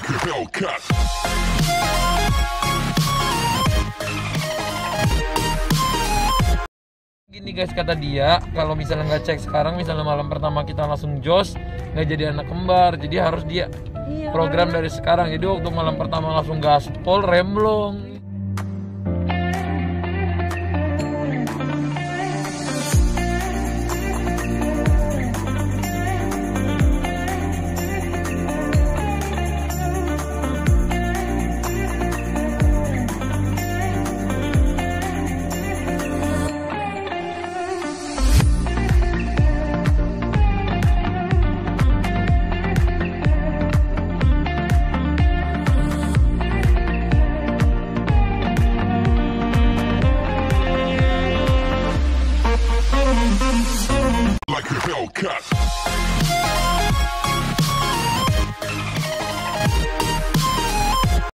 Gini guys, kata dia kalau misalnya nggak cek sekarang, misalnya malam pertama kita langsung jos, nggak jadi anak kembar. Jadi harus dia program dari sekarang. Jadi waktu malam pertama langsung gaspol, remblong. Cut.